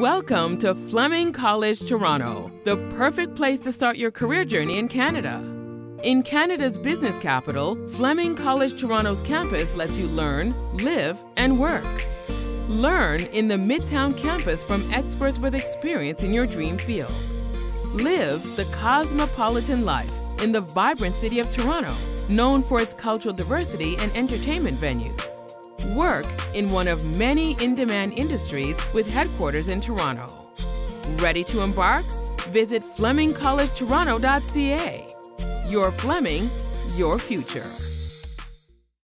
Welcome to Fleming College Toronto, the perfect place to start your career journey in Canada. In Canada's business capital, Fleming College Toronto's campus lets you learn, live, and work. Learn in the Midtown campus from experts with experience in your dream field. Live the cosmopolitan life in the vibrant city of Toronto, known for its cultural diversity and entertainment venues. Work in one of many in-demand industries with headquarters in Toronto. Ready to embark? Visit FlemingCollegeToronto.ca. Your Fleming, your future.